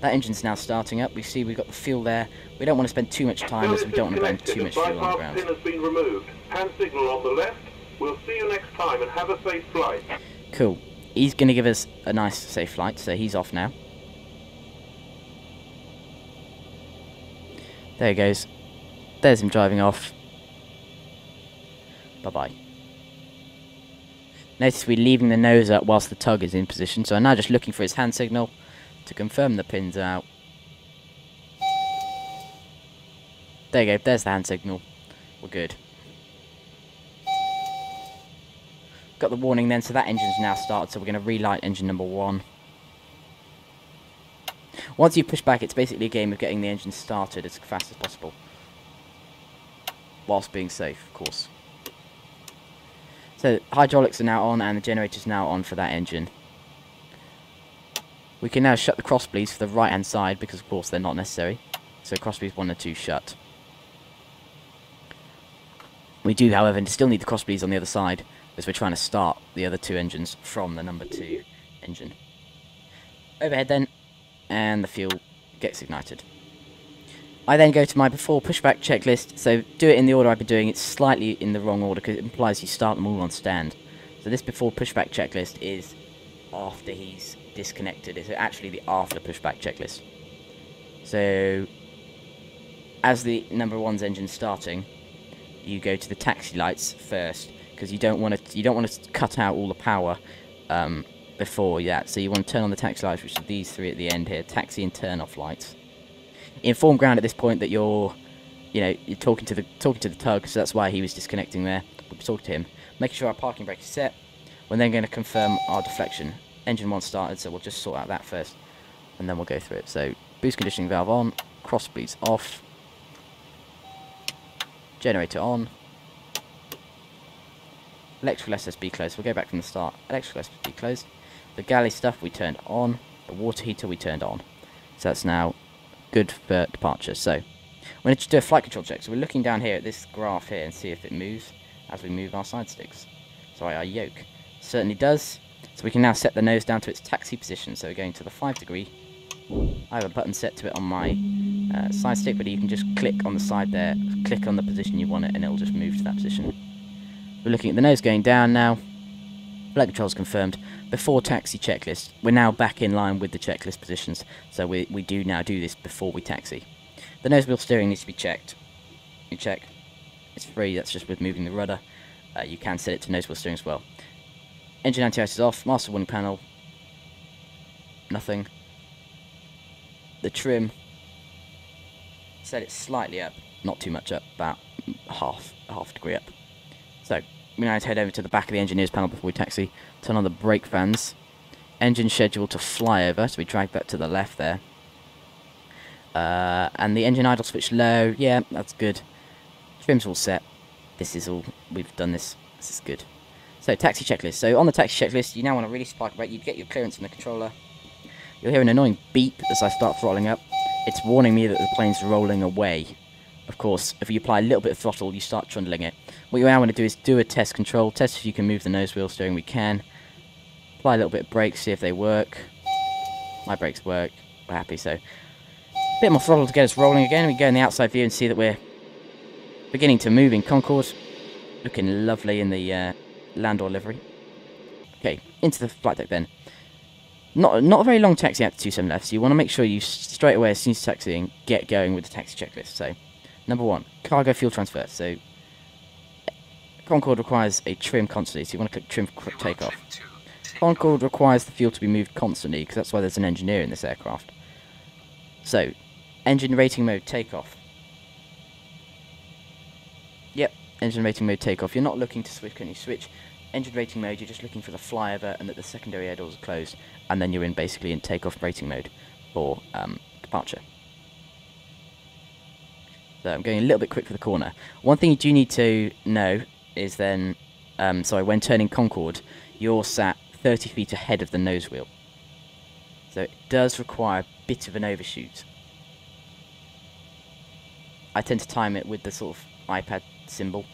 that engine's now starting up. We see we've got the fuel there. We don't want to spend too much time, as we don't want to burn too much fuel on the ground. Has been removed. Hand signal on the left, we'll see you next time and have a safe flight. Cool. He's going to give us a nice safe flight, so he's off now. There he goes. There's him driving off. Bye-bye. Notice we're leaving the nose up whilst the tug is in position, so I'm now just looking for his hand signal to confirm the pin's out. There you go, there's the hand signal. We're good. Got the warning then, so that engine's now started, so we're going to relight engine number 1. Once you push back, it's basically a game of getting the engine started as fast as possible, whilst being safe, of course. So hydraulics are now on, and the generator's now on for that engine. We can now shut the crossbleeds for the right hand side, because of course they're not necessary, so crossbleeds 1 and 2 shut. We do, however, still need the crossbleeds on the other side, as we're trying to start the other 2 engines from the number 2 engine. Overhead then, and the fuel gets ignited. I then go to my before pushback checklist, so do it in the order I've been doing. It's slightly in the wrong order, because it implies you start them all on stand. So this before pushback checklist is after he's disconnected. It's actually the after pushback checklist. So, as the number 1's engine's starting, you go to the taxi lights first, because you don't want to cut out all the power before that. So you want to turn on the taxi lights, which are these 3 at the end here: taxi and turn off lights. Inform ground at this point that you're talking to the tug, so that's why he was disconnecting there. We'll talk to him, making sure our parking brake is set. We're then going to confirm our deflection. Engine 1 started, so we'll just sort out that first, and then we'll go through it. So boost conditioning valve on, crossbleeds off, generator on. Electrical SSB closed, we'll go back from the start. Electrical SSB closed. The galley stuff we turned on. The water heater we turned on. So that's now good for departure. So we're going to do a flight control check. So we're looking down here at this graph here and see if it moves as we move our side sticks. Sorry, our yoke. Certainly does. So we can now set the nose down to its taxi position. So we're going to the 5 degree. I have a button set to it on my side stick, but you can just click on the side there, click on the position you want it, and it'll just move to that position. We're looking at the nose going down now. Flight control's confirmed. Before taxi checklist, we're now back in line with the checklist positions, so we do now do this before we taxi. The nose wheel steering needs to be checked. You check. It's free, that's just with moving the rudder. You can set it to nose wheel steering as well. Engine anti-ice is off, master warning panel, nothing. The trim, set it slightly up, not too much up, about half degree up. So, we now head over to the back of the engineer's panel before we taxi, turn on the brake fans, engine schedule to flyover, so we drag that to the left there. And the engine idle switch low, yeah, that's good. Trim's all set, this is all, we've done this is good. So, taxi checklist. So, on the taxi checklist, you now want to really spike brake. You get your clearance from the controller. You'll hear an annoying beep as I start throttling up. It's warning me that the plane's rolling away. Of course, if you apply a little bit of throttle, you start trundling it. What you now want to do is do a test control. Test if you can move the nose wheel steering. We can. Apply a little bit of brakes, see if they work. My brakes work. We're happy, so. A bit more throttle to get us rolling again. We go in the outside view and see that we're beginning to move in Concorde. Looking lovely in the... Landor livery. Okay, into the flight deck then. Not a very long taxi out to 27 left, so you want to make sure you straight away, as soon as taxiing, get going with the taxi checklist. So, number one, cargo fuel transfer. So, Concorde requires a trim constantly, so you want to click trim for takeoff. Concorde requires the fuel to be moved constantly, because that's why there's an engineer in this aircraft. So, engine rating mode takeoff. Yep, engine rating mode takeoff. You're not looking to switch, can you switch? Engine rating mode, you're just looking for the flyover and that the secondary air doors are closed, and then you're in basically in takeoff rating mode for departure. So I'm going a little bit quick for the corner. One thing you do need to know is then, when turning Concorde, you're sat 30 feet ahead of the nose wheel. So it does require a bit of an overshoot. I tend to time it with the sort of iPad symbol.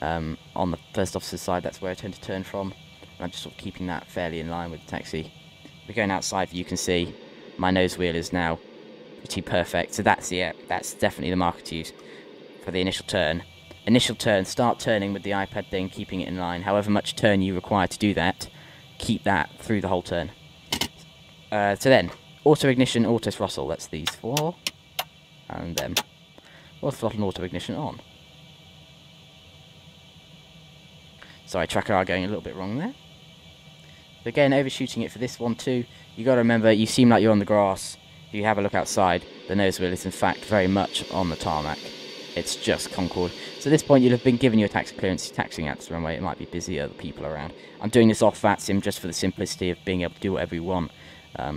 On the first officer's side, that's where I tend to turn from, and I'm just sort of keeping that fairly in line with the taxi. We're going outside, you can see my nose wheel is now pretty perfect, so that's definitely the marker to use for the initial turn. Initial turn, start turning with the iPad thing, keeping it in line. However much turn you require to do that, keep that through the whole turn. So then, auto ignition, auto throttle, that's these four, and then auto throttle and auto ignition on. Sorry, TrackIR going a little bit wrong there. But again, overshooting it for this one too. You got to remember, you seem like you're on the grass. If you have a look outside, the nose wheel is in fact very much on the tarmac. It's just Concorde. So at this point, you'll have been given your taxi clearance. You're taxiing out to the runway. It might be busy, other people around. I'm doing this off VATSIM just for the simplicity of being able to do whatever you want.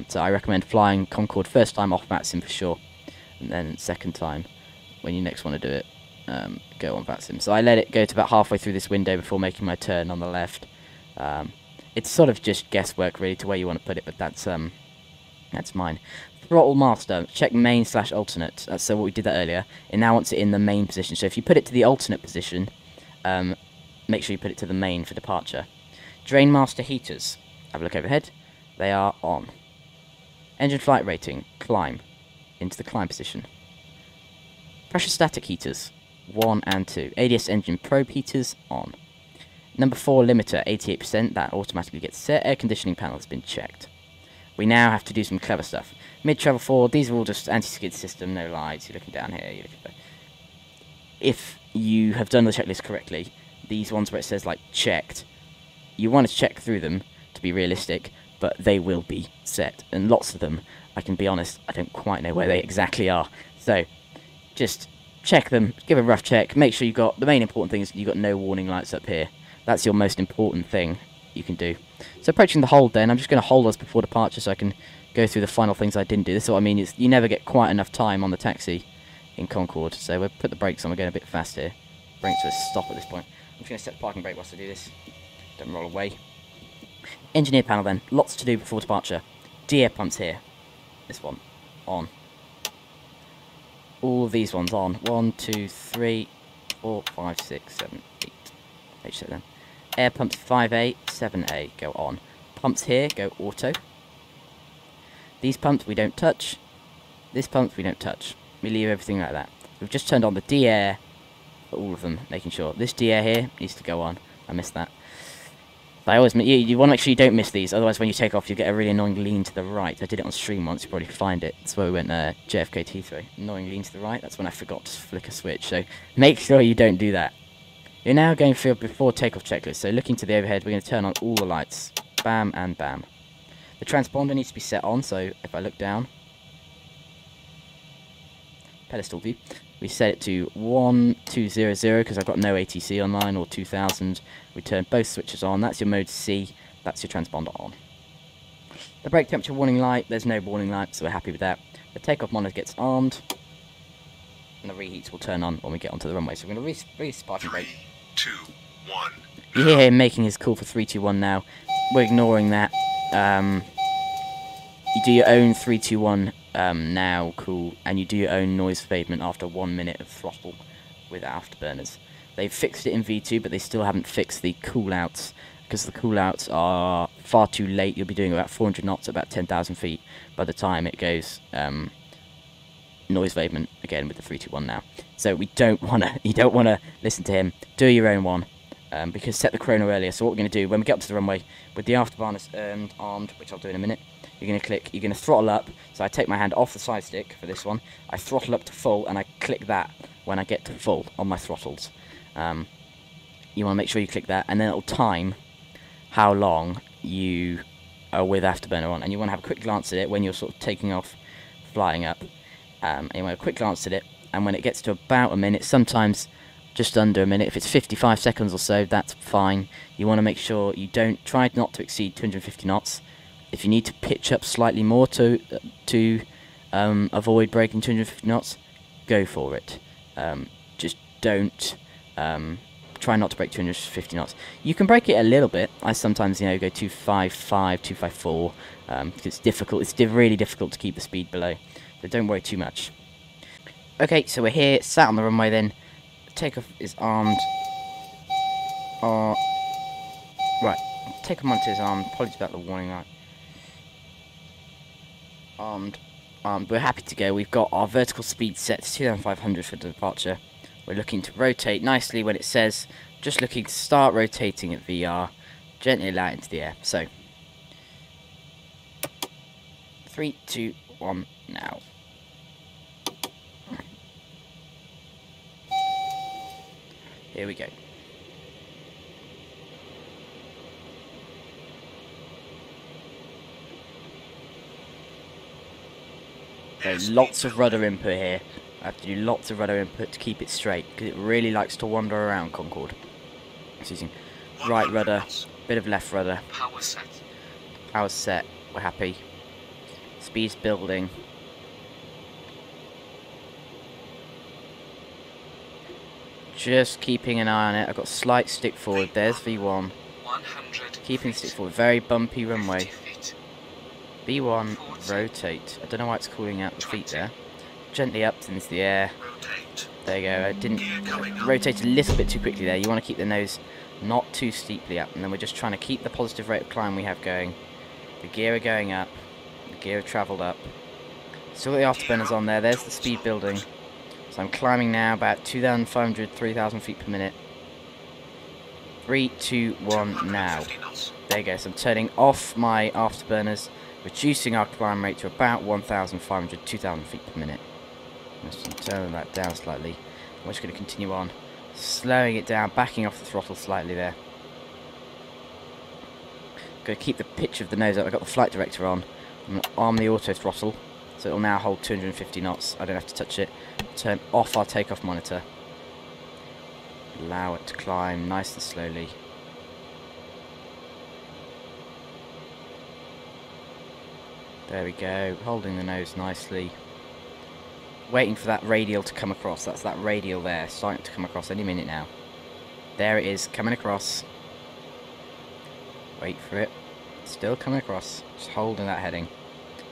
So I recommend flying Concorde first time off VATSIM for sure, and then second time when you next want to do it. Go on VATSIM. So I let it go to about halfway through this window before making my turn on the left. It's sort of just guesswork really to where you want to put it, but that's mine. Throttle master, check main / alternate. So what we did that earlier. It now wants it in the main position. So if you put it to the alternate position, make sure you put it to the main for departure. Drain master heaters. Have a look overhead. They are on. Engine flight rating, climb. Into the climb position. Pressure static heaters. 1 and 2. ADS engine probe heaters on. Number 4 limiter, 88%. That automatically gets set. Air conditioning panel has been checked. We now have to do some clever stuff. Mid travel forward. These are all just anti-skid system. No lights. You're looking down here. You're looking there. If you have done the checklist correctly, these ones where it says like checked, you want to check through them to be realistic, but they will be set. And lots of them, I can be honest, I don't quite know where they exactly are. So just check them, give a rough check, make sure you've got, the main important thing is you've got no warning lights up here. That's your most important thing you can do. So approaching the hold then, I'm just going to hold us before departure so I can go through the final things I didn't do. This is what I mean, is you never get quite enough time on the taxi in Concorde. So we'll put the brakes on, we're going a bit fast here. Brakes to a stop at this point. I'm just going to set the parking brake whilst I do this. Don't roll away. Engineer panel then, lots to do before departure. De-air pumps here. This one, on. All of these ones on. 1, 2, 3, 4, 5, 6, 7, 8. H set then. air pumps 5A, 7A go on. Pumps here go auto. These pumps we don't touch. This pump we don't touch. We leave everything like that. We've just turned on the de-air for all of them, making sure. This de-air here needs to go on. I missed that. But I always, you want to make sure you don't miss these, otherwise when you take off you get a really annoying lean to the right. I did it on stream once, you probably find it. That's where we went JFK to Heathrow. Annoying lean to the right, that's when I forgot to flick a switch, so make sure you don't do that. You're now going through a before takeoff checklist, so looking to the overhead, we're going to turn on all the lights. Bam and bam. The transponder needs to be set on, so if I look down, pedestal view, we set it to 1200 because I've got no ATC on mine, or 2000. We turn both switches on. That's your mode C. That's your transponder on. The brake temperature warning light. There's no warning light, so we're happy with that. The takeoff monitor gets armed, and the reheats will turn on when we get onto the runway. So we're going to re-sparking brake. 3, 2, 1. You hear him making his call for 3, 2, 1 now. We're ignoring that. You do your own 3, 2, 1. Now, cool, and you do your own noise abatement after 1 minute of throttle with afterburners. They've fixed it in V2, but they still haven't fixed the cool-outs, because the cool-outs are far too late. You'll be doing about 400 knots at about 10,000 feet by the time it goes noise abatement again with the 3, 2, 1 now. So we don't wanna, you don't wanna listen to him. Do your own one, because set the chrono earlier. So what we're gonna do when we get up to the runway with the afterburners armed, which I'll do in a minute. You're going to click, you're going to throttle up, so I take my hand off the side stick for this one, I throttle up to full, and I click that when I get to full on my throttles. You want to make sure you click that, and then it'll time how long you are with afterburner on, and you want to have a quick glance at it when you're sort of taking off, flying up, and you want to have a quick glance at it, and when it gets to about a minute, sometimes just under a minute, if it's 55 seconds or so, that's fine. You want to make sure you don't, try not to exceed 250 knots. If you need to pitch up slightly more to avoid breaking 250 knots, go for it. Just don't try not to break 250 knots. You can break it a little bit. I sometimes, you know, go 255, 254. Because it's difficult. It's really difficult to keep the speed below. So don't worry too much. Okay, so we're here, sat on the runway. Then takeoff is armed. Right, takeoff monitor is armed. Apologies about the warning light. Armed, we're happy to go. We've got our vertical speed set to 2500 for departure. We're looking to rotate nicely when it says, just looking to start rotating at VR, gently allow it into the air. So, 3, 2, 1, now. Here we go. So lots of rudder input here. I have to do lots of rudder input to keep it straight, because it really likes to wander around, Concorde. It's using right rudder, bit of left rudder. Power set. Power set, we're happy. Speed's building. Just keeping an eye on it. I've got slight stick forward, there's V1. Keeping stick forward, very bumpy runway. B1, 40. Rotate. I don't know why it's calling out the 20. Feet there. Gently up into the air. Rotate. There you go. I didn't rotate a little bit too quickly there. You want to keep the nose not too steeply up. And then we're just trying to keep the positive rate of climb we have going. The gear are going up. The gear have travelled up. Still got the afterburners on there. There's the speed building. So I'm climbing now about 2,500, 3,000 feet per minute. 3, 2, 1, now. There you go. So I'm turning off my afterburners, reducing our climb rate to about 1,500, 2,000 feet per minute. I'm just turning that down slightly. I'm just going to continue on, slowing it down, backing off the throttle slightly there. Going to keep the pitch of the nose up. I've got the flight director on. I'm going to arm the auto throttle, so it'll now hold 250 knots. I don't have to touch it. Turn off our takeoff monitor. Allow it to climb nice and slowly. There we go, holding the nose nicely. Waiting for that radial to come across. That's that radial there, starting to come across any minute now. There it is, coming across. Wait for it. Still coming across. Just holding that heading.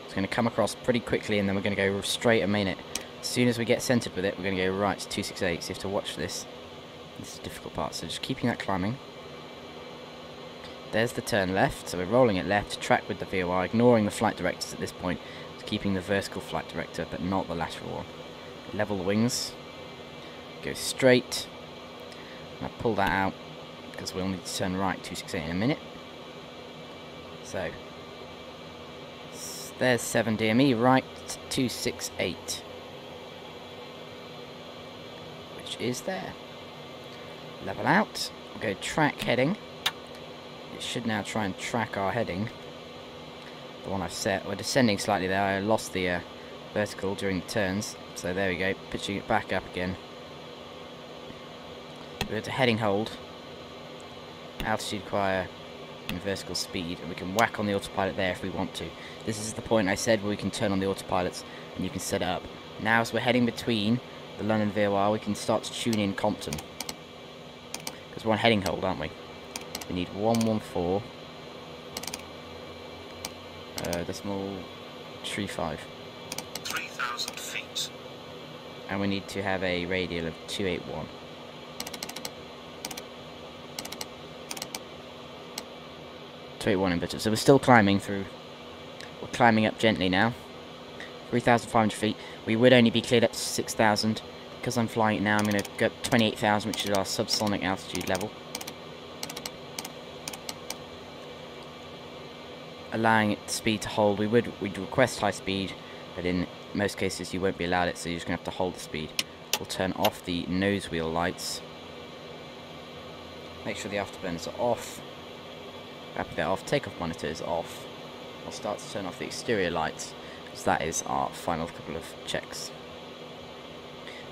It's going to come across pretty quickly, and then we're going to go straight a minute. As soon as we get centered with it, we're going to go right to 268. So you have to watch for this. This is a difficult part, so just keeping that climbing. There's the turn left, so we're rolling it left, track with the VOR, ignoring the flight directors at this point, keeping the vertical flight director but not the lateral one. Level the wings, go straight, and I'll pull that out because we'll need to turn right 268 in a minute. So there's 7 DME, right 268, which is there. Level out, we'll go track heading. It should now try and track our heading, the one I've set. We're descending slightly there, I lost the vertical during the turns, so there we go, pitching it back up again. We go to heading hold, altitude acquire, and vertical speed, and we can whack on the autopilot there if we want to. This is the point I said where we can turn on the autopilots and you can set it up. Now as we're heading between the London VOR, we can start to tune in Compton, because we're on heading hold, aren't we? We need 114. Decimal 35. 3,000 feet. And we need to have a radial of 281. So we're still climbing through. We're climbing up gently now. 3,500 feet. We would only be cleared up to 6,000. Because I'm flying it now, I'm going to go up 28,000, which is our subsonic altitude level, allowing it speed to hold. We'd request high speed, but in most cases you won't be allowed it, so you're just going to have to hold the speed. We'll turn off the nose wheel lights. Make sure the afterburners are off. Wrap that off. Takeoff monitor is off. I'll start to turn off the exterior lights, because that is our final couple of checks.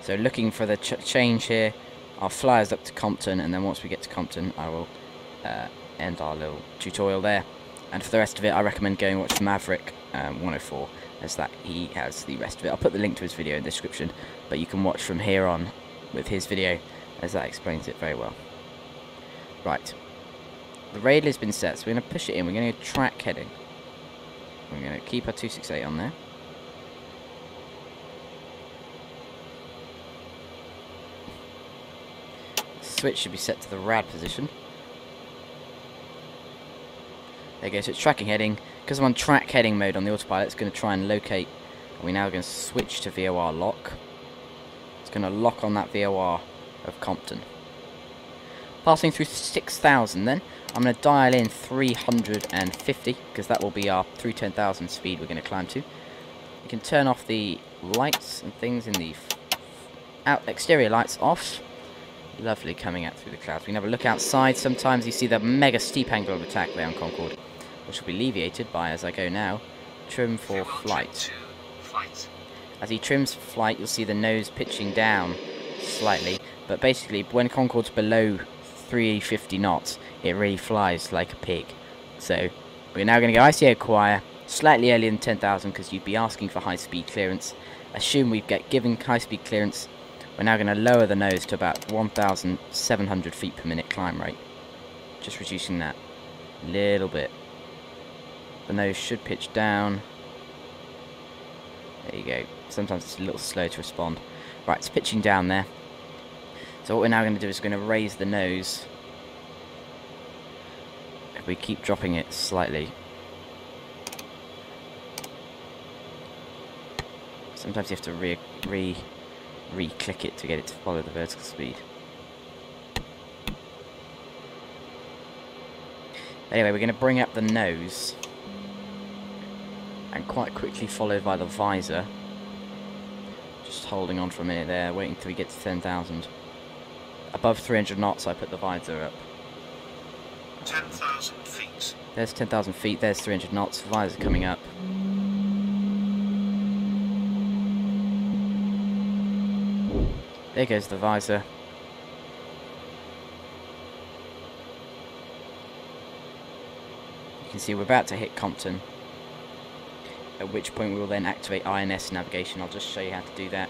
So looking for the change here, our flyers up to Compton, and then once we get to Compton, I will end our little tutorial there. And for the rest of it, I recommend going watch Maverick 104, as that he has the rest of it. I'll put the link to his video in the description, but you can watch from here on with his video, as that explains it very well. Right. The radial has been set, so we're going to push it in. We're going to track heading. We're going to keep our 268 on there. The switch should be set to the rad position. There you go, so it's tracking heading. Because I'm on track heading mode on the autopilot, it's going to try and locate. And we're now going to switch to VOR lock. It's going to lock on that VOR of Compton. Passing through 6,000 then. I'm going to dial in 350, because that will be our through 10,000 speed we're going to climb to. You can turn off the lights and things in the exterior lights off. Lovely coming out through the clouds. We can have a look outside. Sometimes you see the mega steep angle of attack there on Concorde, which will be alleviated by, as I go now, trim for flight. As he trims for flight, you'll see the nose pitching down slightly, but basically when Concorde's below 350 knots, it really flies like a pig. So we're now going to go ICA acquire, slightly earlier than 10,000 because you'd be asking for high speed clearance. Assume we get given high speed clearance. We're now going to lower the nose to about 1,700 feet per minute climb rate, just reducing that a little bit. The nose should pitch down. There you go. Sometimes it's a little slow to respond. Right, it's pitching down there. So what we're now going to do is we're going to raise the nose. If we keep dropping it slightly. Sometimes you have to re-click it to get it to follow the vertical speed. Anyway, we're going to bring up the nose, and quite quickly followed by the visor. Just holding on for a minute there, waiting till we get to 10,000. Above 300 knots, I put the visor up. 10,000 feet. There's 10,000 feet, there's 300 knots, visor coming up. There goes the visor. You can see we're about to hit Compton, at which point we will then activate INS navigation. I'll just show you how to do that.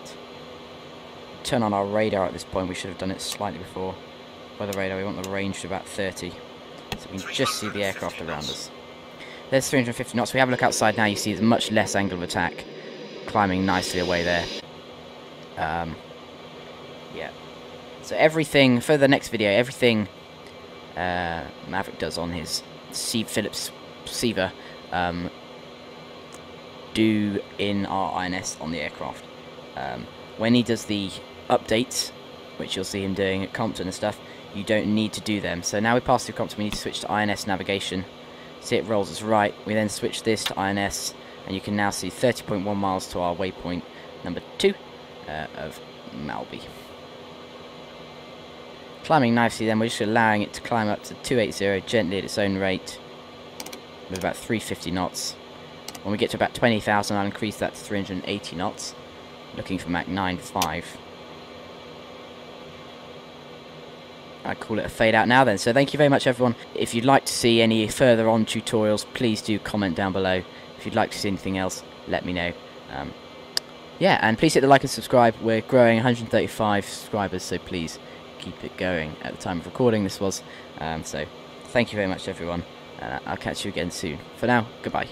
Turn on our radar at this point. We should have done it slightly before. By the radar, we want the range to about 30, so we can just see the aircraft around us. There's 350 knots. We have a look outside now. You see it's much less angle of attack, climbing nicely away there. Yeah, so everything for the next video, everything Maverick does on his Philips Seva do in our INS on the aircraft. When he does the updates, which you'll see him doing at Compton and stuff, you don't need to do them. So now we pass through Compton, we need to switch to INS navigation. See, it rolls us right. We then switch this to INS, and you can now see 30.1 miles to our waypoint number 2 of Malby. Climbing nicely then, we're just allowing it to climb up to 280 gently at its own rate with about 350 knots. When we get to about 20,000, I'll increase that to 380 knots, looking for Mach 9.5. I call it a fade out now then. So thank you very much everyone. If you'd like to see any further on tutorials, please do comment down below. If you'd like to see anything else, let me know. Yeah, and please hit the like and subscribe. We're growing 135 subscribers, so please keep it going. At the time of recording this was, so thank you very much everyone. I'll catch you again soon. For now, goodbye.